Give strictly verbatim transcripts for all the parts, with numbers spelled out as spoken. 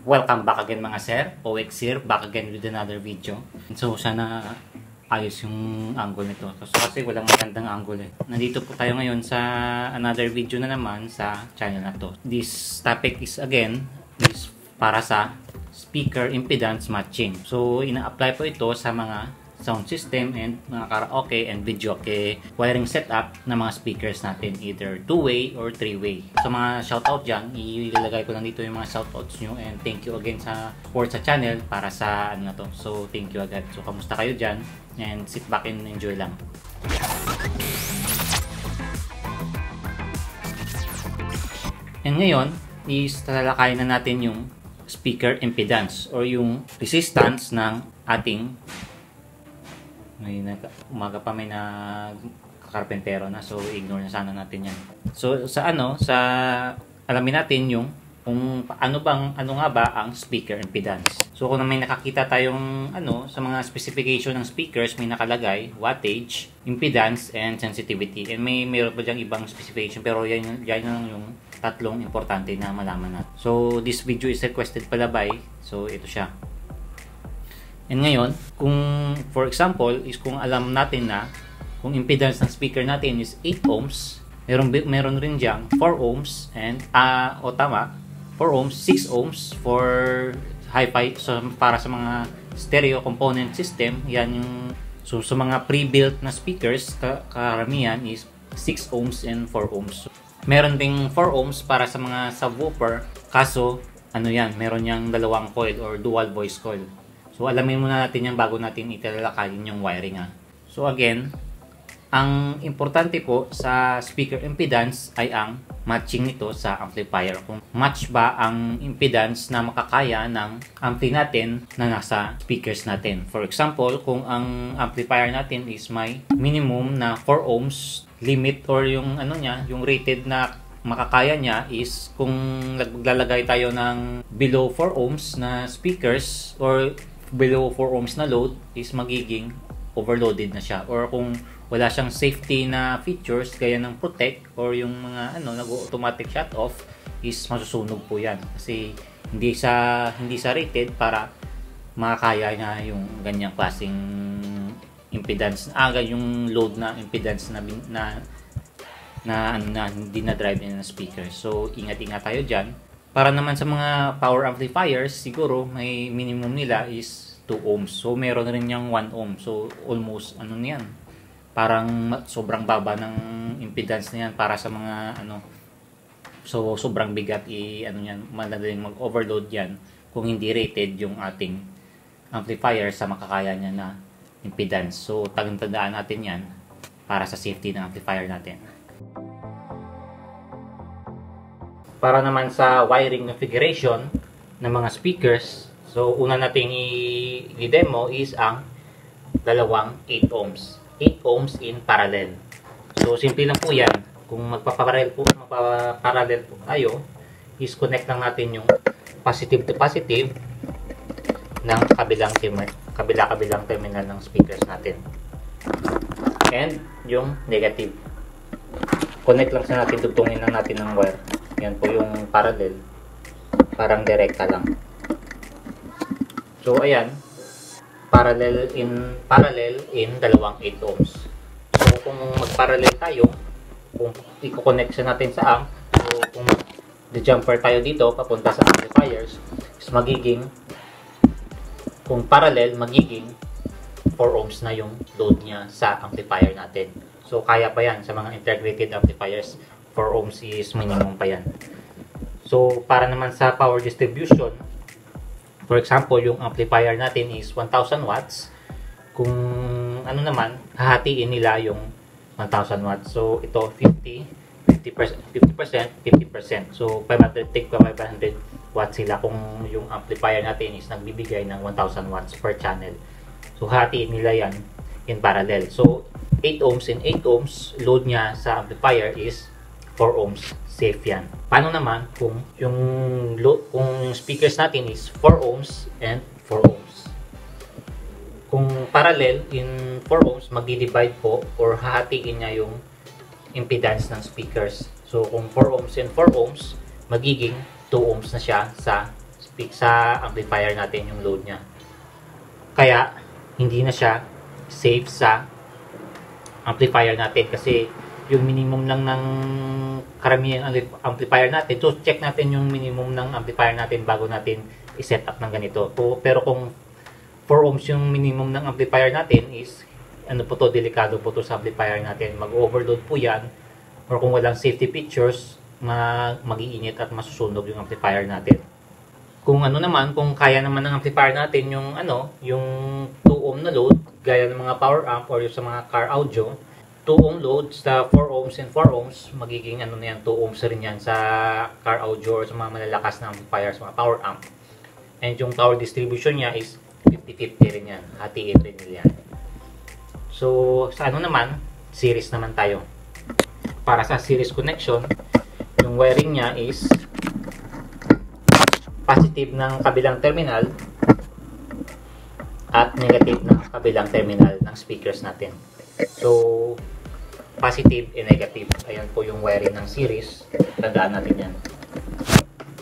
Welcome back again mga sir, O X here, back again with another video. So sana ayos yung angle nito. So, kasi walang magandang angle eh. Nandito po tayo ngayon sa another video na naman sa channel na to. This topic is again, is para sa speaker impedance matching. So ina-apply po ito sa mga sound system and mga karaoke and videoke wiring setup ng mga speakers natin, either two-way or three-way. So mga shoutout dyan, ilalagay ko lang dito yung mga shoutouts nyo, and thank you again sa support sa channel para sa ano na to. So thank you agad. So kamusta kayo dyan, and sit back and enjoy lang. And ngayon is tatalakayin na natin yung speaker impedance or yung resistance ng ating may nag umaga pa may nagkakarpentero na, so ignore na sana natin yan. So sa ano, sa alamin natin yung kung ano bang ano nga ba ang speaker impedance. So kung may nakakita tayong ano sa mga specification ng speakers, may nakalagay wattage, impedance and sensitivity. And may meron pa diyang ibang specification, pero yan yan lang yung tatlong importante na malaman natin. So this video is requested pala by, so ito siya. And ngayon, kung for example, is kung alam natin na kung impedance ng speaker natin is eight ohms, meron, meron rin diyang four ohms and, uh, o tama, four ohms, six ohms for hi-fi, so para sa mga stereo component system, yan yung, so sa mga pre-built na speakers, karamihan is six ohms and four ohms. Meron ding four ohms para sa mga subwoofer, kaso, ano yan, meron niyang dalawang coil or dual voice coil. So, alamin muna natin yan bago natin italakayin yung wiring ha. So, again, ang importante po sa speaker impedance ay ang matching nito sa amplifier. Kung match ba ang impedance na makakaya ng ampli natin na nasa speakers natin. For example, kung ang amplifier natin is may minimum na four ohms limit or yung ano niya, yung rated na makakaya niya is kung naglalagay tayo ng below four ohms na speakers or below four ohms na load is magiging overloaded na siya, or kung wala siyang safety na features gaya ng protect or yung mga ano nag-automatic shut off is masusunog po yan kasi hindi sa hindi sa rated para makakaya na yung ganyang klaseng impedance aga ah, yung load na impedance na na na hindi na, na drive na speaker. So ingat-ingat tayo dyan. Para naman sa mga power amplifiers, siguro may minimum nila is two ohms, so meron rin niyang one ohm, so almost ano niyan, parang sobrang baba ng impedance niyan para sa mga ano, so sobrang bigat i ano niyan, madaling mag overload yan kung hindi rated yung ating amplifier sa makakaya niya na impedance. So tandaan natin yan para sa safety ng amplifier natin. Para naman sa wiring configuration ng mga speakers, so una nating i-demo is ang dalawang eight ohms. eight ohms in parallel. So simple lang po yan. Kung magpaparallel po, magpaparallel po tayo, is connect lang natin yung positive to positive ng kabilang kabila-kabilang terminal ng speakers natin. And yung negative. Connect lang sa natin, dugtungin lang natin ng wire. Yan po yung parallel, parang direkta lang. So ayan, parallel in parallel in dalawang eight ohms. So kung magparallel tayo, kung i-connect siya natin sa amp, so kung di-jumper tayo dito papunta sa amplifiers, is magiging kung parallel magiging four ohms na yung load niya sa amplifier natin. So kaya pa yan sa mga integrated amplifiers. four ohms is minimum pa yan. So, para naman sa power distribution, for example, yung amplifier natin is one thousand watts. Kung ano naman, hahatiin nila yung one thousand watts. So, ito fifty, fifty percent, fifty percent, fifty percent. So, five hundred, take five hundred watts sila kung yung amplifier natin is nagbibigay ng one thousand watts per channel. So, hahatiin nila yan in parallel. So, eight ohms and eight ohms, load niya sa amplifier is four ohms, safe yan. Paano naman kung yung load, kung yung speakers natin is four ohms and four ohms? Kung parallel in four ohms, magdi-divide po or hahatiin niya yung impedance ng speakers. So kung four ohms and four ohms, magiging two ohms na siya sa speak sa amplifier natin yung load niya. Kaya hindi na siya safe sa amplifier natin kasi yung minimum lang ng karamihan amplifier natin. So check natin yung minimum ng amplifier natin bago natin i-set up ng ganito. So, pero kung four ohms yung minimum ng amplifier natin is ano po to, delikado po to sa amplifier natin. Mag-overload po yan or kung walang safety features, mag-iinit at masusunog yung amplifier natin. Kung ano naman, kung kaya naman ng amplifier natin yung ano, yung two ohm na load, gaya ng mga power amp or yung sa mga car audio, two ohm load sa four ohms and four ohms, magiging ano na yan, two ohms rin yan sa car audio or sa mga malalakas na amplifier, sa mga power amp. And yung power distribution niya is fifty fifty rin yan, hatiin rin nila yan. So, sa ano naman, series naman tayo. Para sa series connection, yung wiring niya is positive ng kabilang terminal at negative ng kabilang terminal ng speakers natin. So, positive and negative. Ayan po yung wiring ng series. Tandaan natin yan.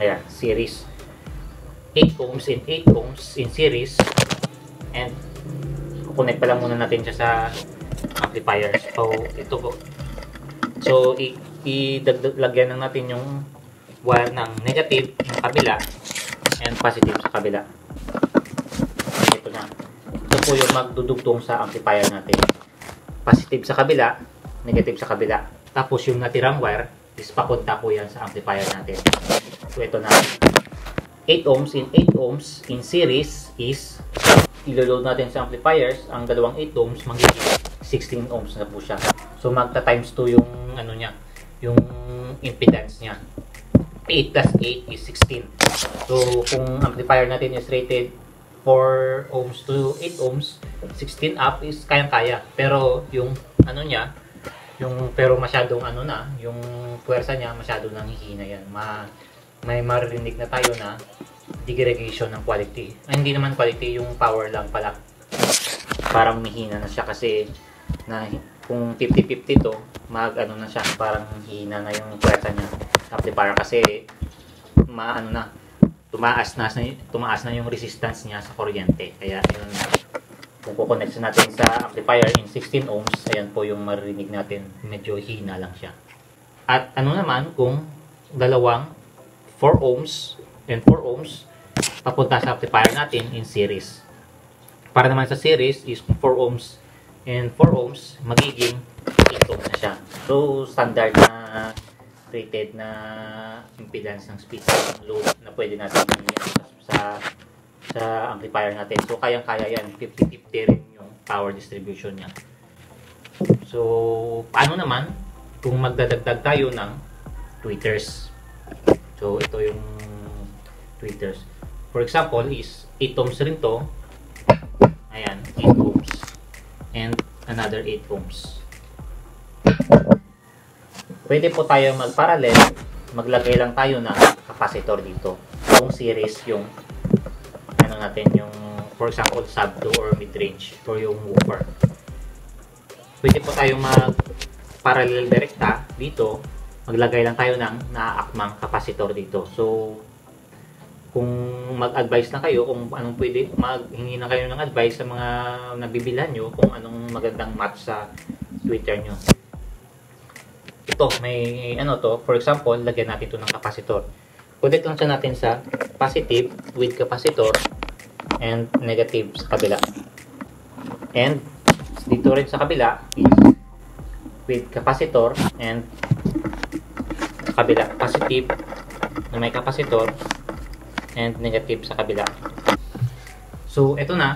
Ayan, series. eight ohms and eight ohms in series. And, kukunik pa lang muna natin siya sa amplifier. So, ito po. So, ilagyan lang natin yung wire ng negative ng kabila and positive sa kabila. Ito na. Ito po yung magdudugtong sa amplifier natin. Positive sa kabila, negative sa kabila. Tapos yung natirang wire is papunta po yan sa amplifier natin. So ito na. eight ohms in eight ohms in series is iloload natin sa amplifiers. Ang dalawang eight ohms magiging sixteen ohms na po siya. So magta times two yung ano niya, yung impedance niya. eight plus eight is sixteen. So, kung amplifier natin is rated four ohms to eight ohms, sixteen up is kayang-kaya. Pero, yung ano niya, yung, pero masyadong ano na, yung puwersa niya, masyado nang hihina yan. Ma, may maririnig na tayo na degradation ng quality. Ay, hindi naman quality, yung power lang pala. Parang mihina na siya kasi na, kung fifty fifty to, mag ano na siya, parang hihina na yung puwersa niya. Amplifier kasi maano na tumaas na tumaas na yung resistance niya sa kuryente. Kaya yun, kung kukonekta natin sa amplifier in sixteen ohms, ayan po yung maririnig natin, medyo hina lang siya. At ano naman kung dalawang four ohms and four ohms papunta sa amplifier natin in series. Para naman sa series is four ohms and four ohms magiging eight ohms na siya. So standard na rated na impedance ng speaker load na pwede natin sa sa amplifier natin. So kayang-kaya yan, fifty fifty rin yung power distribution niya. So paano naman kung magdadagdag tayo ng tweeters? So ito yung tweeters. For example is eight ohms rin to. Ayan, eight ohms and another eight ohms. Pwede po tayo mag-parallel, maglagay lang tayo ng capacitor dito. Kung series yung, ano natin, yung, for example, sub two or mid-range, or yung woofer. Pwede po tayo mag-parallel direkta dito, maglagay lang tayo ng naaakmang capacitor dito. So, kung mag-advise na kayo, kung anong pwede, maghingi na kayo ng advice sa mga nabibilhan nyo, kung anong magandang match sa Twitter nyo. Ito, may ano to, for example, lagyan natin ito ng capacitor. Connect lang siya natin sa positive with capacitor and negative sa kabila. And dito rin sa kabila is with capacitor and sa kabila, positive na may capacitor and negative sa kabila. So, ito na,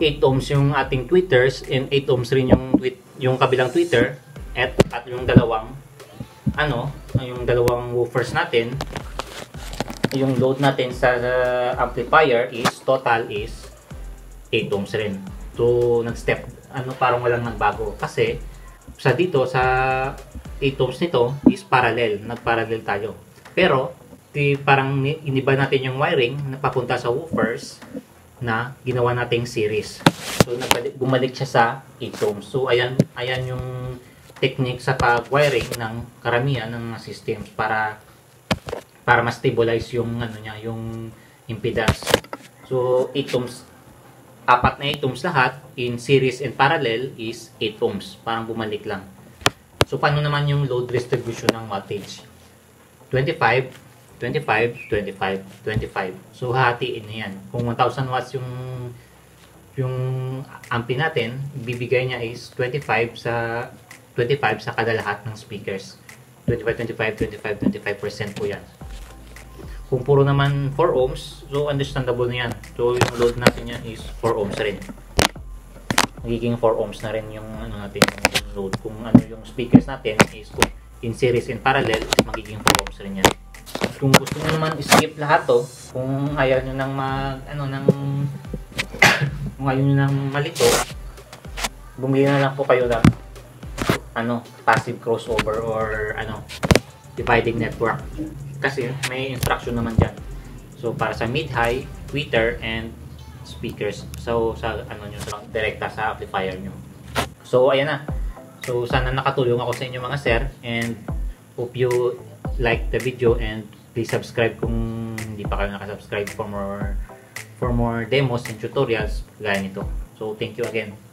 eight ohms yung ating tweeters and eight ohms rin yung, yung kabilang tweeter at, at yung dalawang ano, yung dalawang woofers natin, yung load natin sa uh, amplifier is total is eight ohms rin. So, nag-step, ano, parang walang nagbago. Kasi, sa dito, sa eight ohms nito is parallel, nag-parallel tayo. Pero, di, parang iniba natin yung wiring na papunta sa woofers na ginawa nating series. So, nagbalik, bumalik siya sa eight ohms. So, ayan, ayan yung technique sa pag-wiring ng karamihan ng systems para para ma-stabilize yung ano niya, yung impedance. So, eight ohms. Apat na eight ohms lahat in series and parallel is eight ohms. Parang bumalik lang. So, paano naman yung load distribution ng wattage? twenty-five, twenty-five, twenty-five, twenty-five. So, hahatiin na yan. Kung one thousand watts yung yung ampi natin, bibigay niya is twenty-five sa twenty-five sa kada lahat ng speakers. twenty-five, twenty-five, twenty-five, twenty-five percent po yan. Kung puro naman four ohms, so understandable na yan. So, yung load natin yan is four ohms rin. Magiging four ohms na rin yung ano natin, yung load. Kung ano yung speakers natin is kung in series and parallel, magiging four ohms rin yan. Kung gusto nyo naman skip lahat to, kung ayaw nyo nang mag, ano, nang kung ayaw nyo nang malito, bumili na lang po kayo ng ano, passive crossover or ano, dividing network. Kasi may instruction naman dyan. So, para sa mid-high, tweeter, and speakers. So, sa ano nyo, sa, direkta sa amplifier nyo. So, ayan na. So, sana nakatulong ako sa inyo mga sir. And, hope you like the video and please subscribe kung hindi pa kayo nakasubscribe for more for more demos and tutorials gaya nito. So, thank you again.